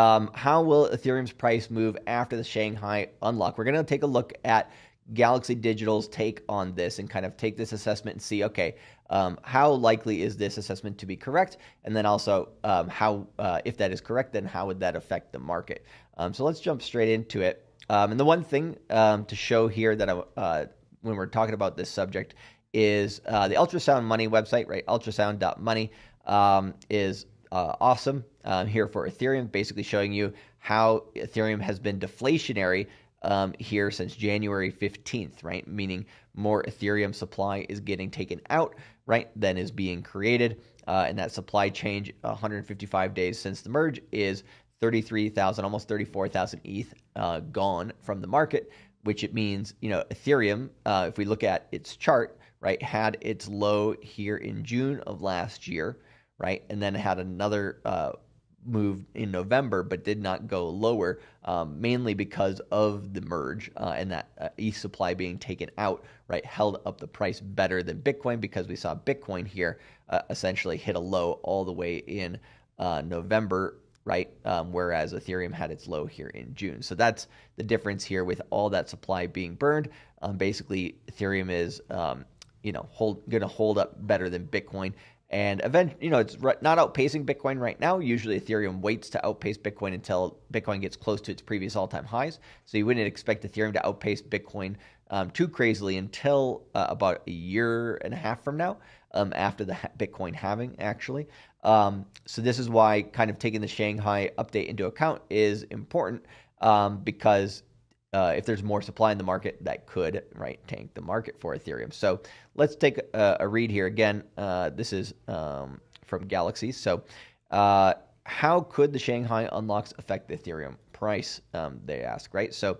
How will Ethereum's price move after the Shanghai unlock? We're going to take a look at Galaxy Digital's take on this and kind of take this assessment and see, okay, how likely is this assessment to be correct? And then also how, if that is correct, then how would that affect the market? So let's jump straight into it. And the one thing to show here that when we're talking about this subject is the Ultrasound Money website, right? Ultrasound.money is awesome here for Ethereum, basically showing you how Ethereum has been deflationary here since January 15th, right? Meaning more Ethereum supply is getting taken out, right, than is being created. And that supply change 155 days since the merge is 33,000, almost 34,000 ETH gone from the market, which it means, you know, Ethereum, if we look at its chart, right, had its low here in June of last year, right, and then had another move in November, but did not go lower, mainly because of the merge and that ETH supply being taken out, right, held up the price better than Bitcoin, because we saw Bitcoin here essentially hit a low all the way in November, right, whereas Ethereum had its low here in June. So that's the difference here with all that supply being burned. Basically, Ethereum is, you know, going to hold up better than Bitcoin. And eventually, you know, it's not outpacing Bitcoin right now. Usually Ethereum waits to outpace Bitcoin until Bitcoin gets close to its previous all-time highs. So you wouldn't expect Ethereum to outpace Bitcoin too crazily until about a year and a half from now, after the Bitcoin halving, actually. So this is why kind of taking the Shanghai update into account is important, because if there's more supply in the market, that could, right, tank the market for Ethereum. So let's take a read here. Again, this is from Galaxy. So how could the Shanghai unlocks affect the Ethereum price, they ask, right? So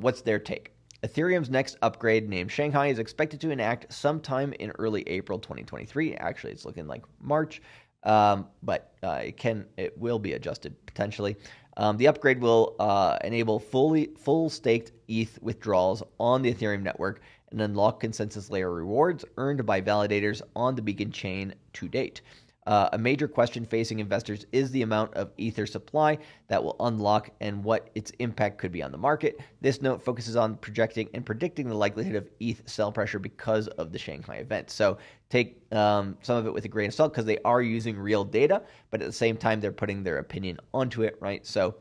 what's their take? Ethereum's next upgrade, named Shanghai, is expected to enact sometime in early April 2023. Actually, it's looking like March, but it will be adjusted potentially. The upgrade will enable full staked ETH withdrawals on the Ethereum network and unlock consensus layer rewards earned by validators on the Beacon chain to date. A major question facing investors is the amount of Ether supply that will unlock and what its impact could be on the market. This note focuses on projecting and predicting the likelihood of ETH sell pressure because of the Shanghai event. So take some of it with a grain of salt, because they are using real data, but at the same time, they're putting their opinion onto it, right? So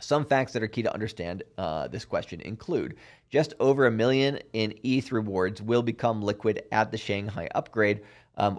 some facts that are key to understand this question include just over 1 million in ETH rewards will become liquid at the Shanghai upgrade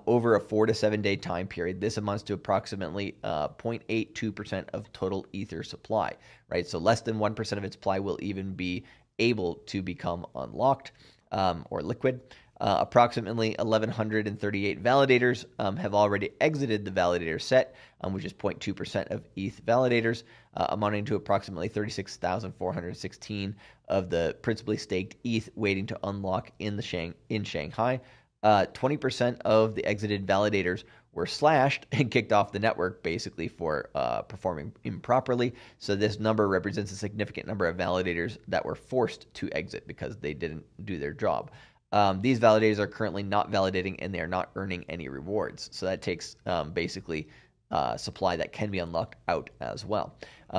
over a 4 to 7 day time period. This amounts to approximately 0.82% of total Ether supply, right? So less than 1% of its supply will even be able to become unlocked or liquid. Approximately 1,138 validators have already exited the validator set, which is 0.2% of ETH validators, amounting to approximately 36,416 of the principally staked ETH waiting to unlock in the Shanghai. 20% of the exited validators were slashed and kicked off the network, basically for performing improperly. So this number represents a significant number of validators that were forced to exit because they didn't do their job. These validators are currently not validating, and they are not earning any rewards. So that takes basically supply that can be unlocked out as well.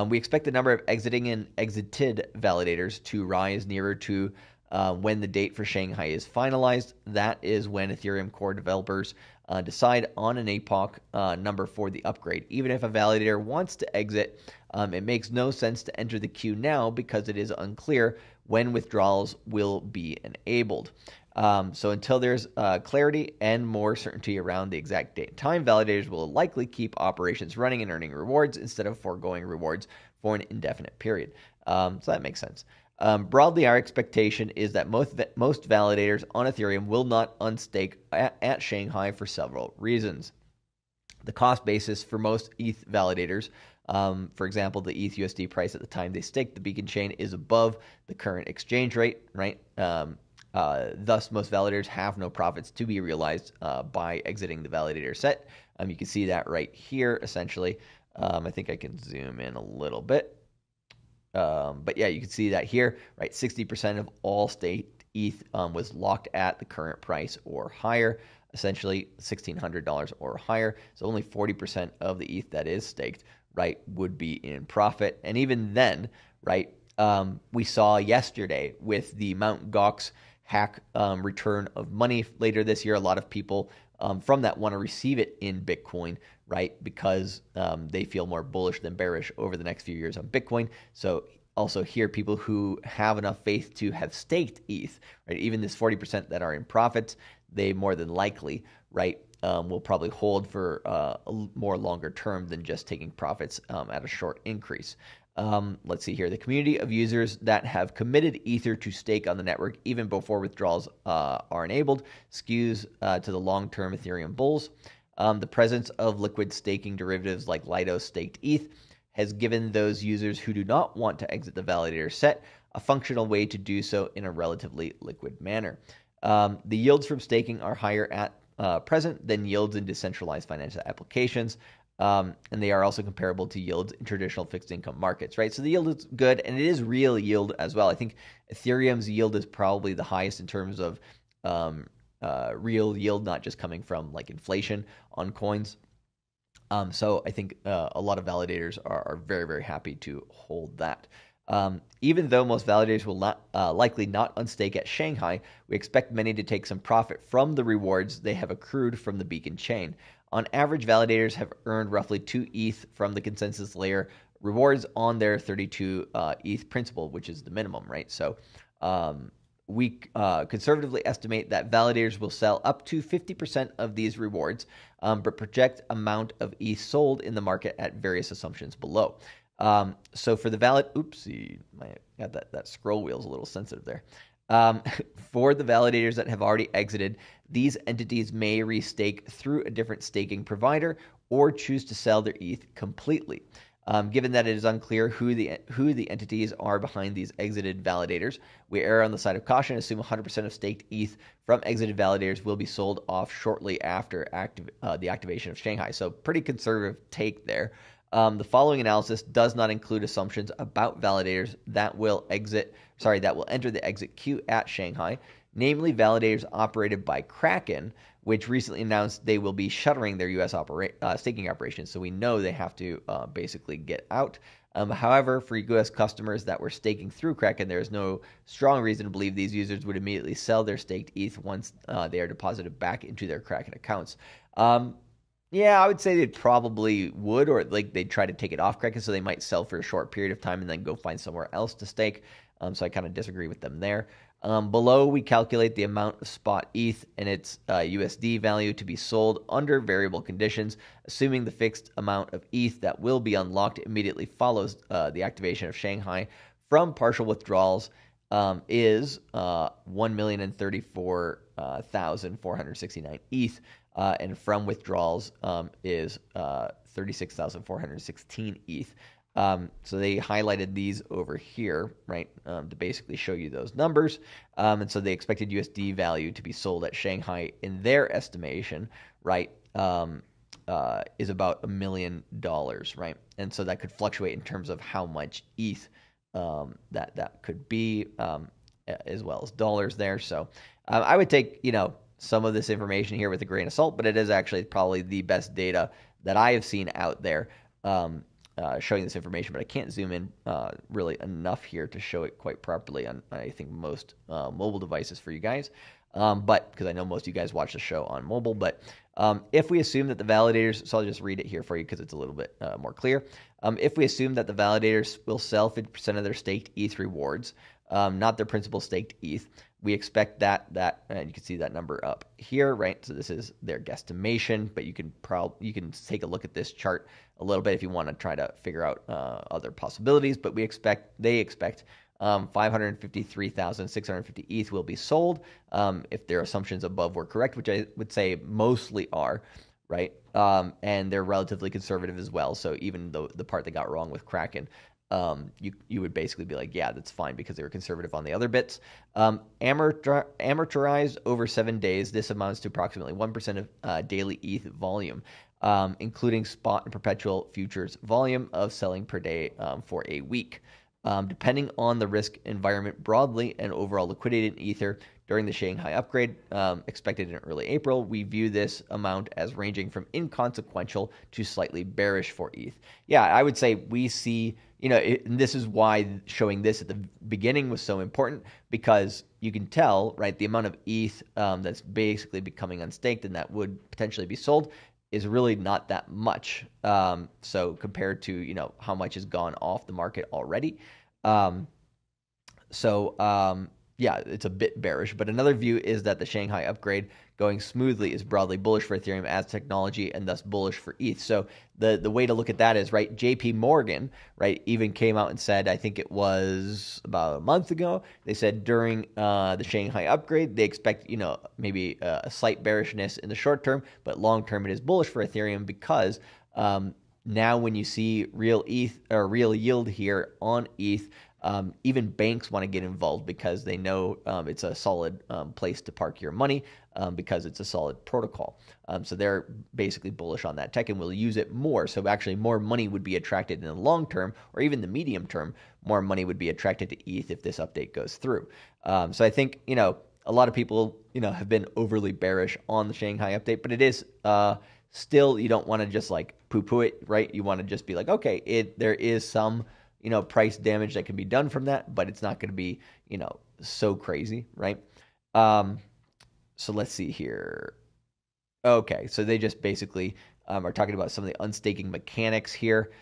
We expect the number of exiting and exited validators to rise nearer to when the date for Shanghai is finalized. That is when Ethereum core developers decide on an APOC number for the upgrade. Even if a validator wants to exit, it makes no sense to enter the queue now because it is unclear when withdrawals will be enabled. So until there's clarity and more certainty around the exact date and time, validators will likely keep operations running and earning rewards instead of foregoing rewards for an indefinite period. So that makes sense. Broadly, our expectation is that most validators on Ethereum will not unstake at Shanghai for several reasons. The cost basis for most ETH validators, for example, the ETH-USD price at the time they staked the Beacon chain, is above the current exchange rate, right? Thus, most validators have no profits to be realized by exiting the validator set. You can see that right here, essentially. I think I can zoom in a little bit. But yeah, you can see that here, right? 60% of all staked ETH was locked at the current price or higher, essentially $1,600 or higher. So only 40% of the ETH that is staked, right, would be in profit. And even then, right, we saw yesterday with the Mt. Gox hack return of money later this year, a lot of people from that want to receive it in Bitcoin, right, because they feel more bullish than bearish over the next few years on Bitcoin. So also here, people who have enough faith to have staked ETH, right, even this 40% that are in profits, they more than likely, right, will probably hold for a more longer term than just taking profits at a short increase. Let's see here. The community of users that have committed Ether to stake on the network even before withdrawals are enabled skews to the long-term Ethereum bulls. The presence of liquid staking derivatives like Lido staked ETH has given those users who do not want to exit the validator set a functional way to do so in a relatively liquid manner. The yields from staking are higher at present than yields in decentralized financial applications. And they are also comparable to yields in traditional fixed income markets, right? So the yield is good, and it is real yield as well. I think Ethereum's yield is probably the highest in terms of real yield, not just coming from like inflation on coins. So I think a lot of validators are very, very happy to hold that. Even though most validators will not, likely not unstake at Shanghai, we expect many to take some profit from the rewards they have accrued from the Beacon Chain. On average, validators have earned roughly 2 ETH from the consensus layer rewards on their 32 ETH principal, which is the minimum, right? So we conservatively estimate that validators will sell up to 50% of these rewards, but project amount of ETH sold in the market at various assumptions below. So for the oopsie, God, that scroll wheel's a little sensitive there. For the validators that have already exited, these entities may restake through a different staking provider or choose to sell their ETH completely. Given that it is unclear who the entities are behind these exited validators, we err on the side of caution. Assume 100% of staked ETH from exited validators will be sold off shortly after the activation of Shanghai. So pretty conservative take there. The following analysis does not include assumptions about validators that will enter the exit queue at Shanghai, namely validators operated by Kraken, which recently announced they will be shuttering their U.S. staking operations. So we know they have to basically get out. However, for U.S. customers that were staking through Kraken, there is no strong reason to believe these users would immediately sell their staked ETH once they are deposited back into their Kraken accounts. Yeah, I would say they probably would, or like they'd try to take it off Kraken, so they might sell for a short period of time and then go find somewhere else to stake. So I kind of disagree with them there. Below, we calculate the amount of spot ETH and its USD value to be sold under variable conditions, assuming the fixed amount of ETH that will be unlocked immediately follows the activation of Shanghai from partial withdrawals is 1,034,469 ETH. And from withdrawals is 36,416 ETH. So they highlighted these over here, right, to basically show you those numbers. And so the expected USD value to be sold at Shanghai in their estimation, right, is about $1 million, right? And so that could fluctuate in terms of how much ETH that could be, as well as dollars there. So I would take, some of this information here with a grain of salt, but it is actually probably the best data that I have seen out there showing this information. But I can't zoom in really enough here to show it quite properly on, I think, most mobile devices for you guys. But because I know most of you guys watch the show on mobile, but if we assume that the validators, so I'll just read it here for you because it's a little bit more clear. If we assume that the validators will sell 50% of their staked ETH rewards, not their principal staked ETH, we expect that, and you can see that number up here, right? So this is their guesstimation, but you can take a look at this chart a little bit if you want to try to figure out other possibilities. But they expect 553,650 ETH will be sold if their assumptions above were correct, which I would say mostly are, right? And they're relatively conservative as well. So even though the part that got wrong with Kraken, you would basically be like, yeah, that's fine, because they were conservative on the other bits. Amortized over 7 days, this amounts to approximately 1% of daily ETH volume, including spot and perpetual futures volume of selling per day for a week. Depending on the risk environment broadly and overall liquidity in Ether, during the Shanghai upgrade expected in early April. We view this amount as ranging from inconsequential to slightly bearish for ETH. Yeah, I would say we see, you know, and this is why showing this at the beginning was so important, because you can tell, right, the amount of ETH that's basically becoming unstaked and that would potentially be sold is really not that much. So compared to, you know, how much has gone off the market already. Yeah, it's a bit bearish, but another view is that the Shanghai upgrade going smoothly is broadly bullish for Ethereum as technology and thus bullish for ETH. So the way to look at that is, right, JP Morgan, right, even came out and said, I think it was about a month ago, they said during the Shanghai upgrade, they expect, you know, maybe a slight bearishness in the short term, but long term it is bullish for Ethereum because now when you see real ETH or real yield here on ETH, even banks want to get involved because they know it's a solid place to park your money because it's a solid protocol. So they're basically bullish on that tech and will use it more. So actually more money would be attracted in the long term or even the medium term, more money would be attracted to ETH if this update goes through. So I think, you know, a lot of people, you know, have been overly bearish on the Shanghai update, but it is still, you don't want to just like poo-poo it, right? You want to just be like, okay, there is some, you know, price damage that can be done from that, but it's not going to be, you know, so crazy, right? So let's see here. Okay, so they just basically are talking about some of the unstaking mechanics here.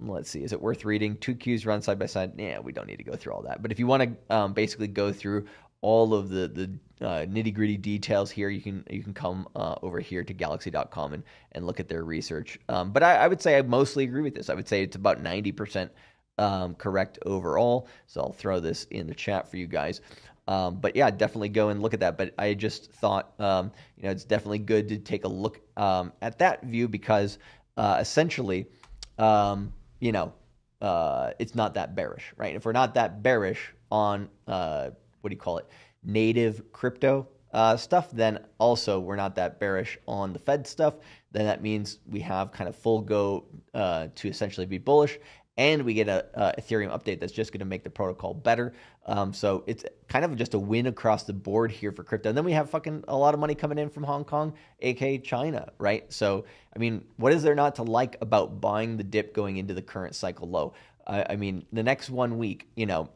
Let's see, is it worth reading? Two queues run side by side. Yeah, we don't need to go through all that. But if you want to basically go through all of the nitty-gritty details here, you can come over here to galaxy.com and look at their research. But I would say I mostly agree with this. I would say it's about 90% correct overall. So I'll throw this in the chat for you guys. But yeah, definitely go and look at that. But I just thought, you know, it's definitely good to take a look at that view because essentially, you know, it's not that bearish, right? If we're not that bearish on what do you call it, native crypto stuff, then also we're not that bearish on the Fed stuff, then that means we have kind of full go to essentially be bullish, and we get a Ethereum update that's just going to make the protocol better. So it's kind of just a win across the board here for crypto. And then we have fucking a lot of money coming in from Hong Kong, aka China, right? So, I mean, what is there not to like about buying the dip going into the current cycle low? I mean, the next 1 week, you know,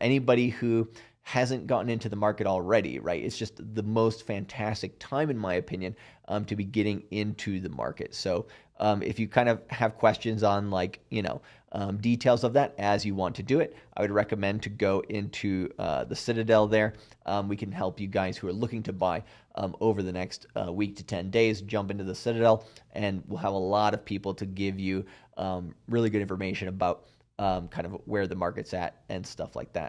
anybody who hasn't gotten into the market already, right? It's just the most fantastic time, in my opinion, to be getting into the market. So if you kind of have questions on, like, you know, details of that as you want to do it, I would recommend to go into the Citadel there. We can help you guys who are looking to buy over the next week to 10 days, jump into the Citadel, and we'll have a lot of people to give you really good information about kind of where the market's at and stuff like that.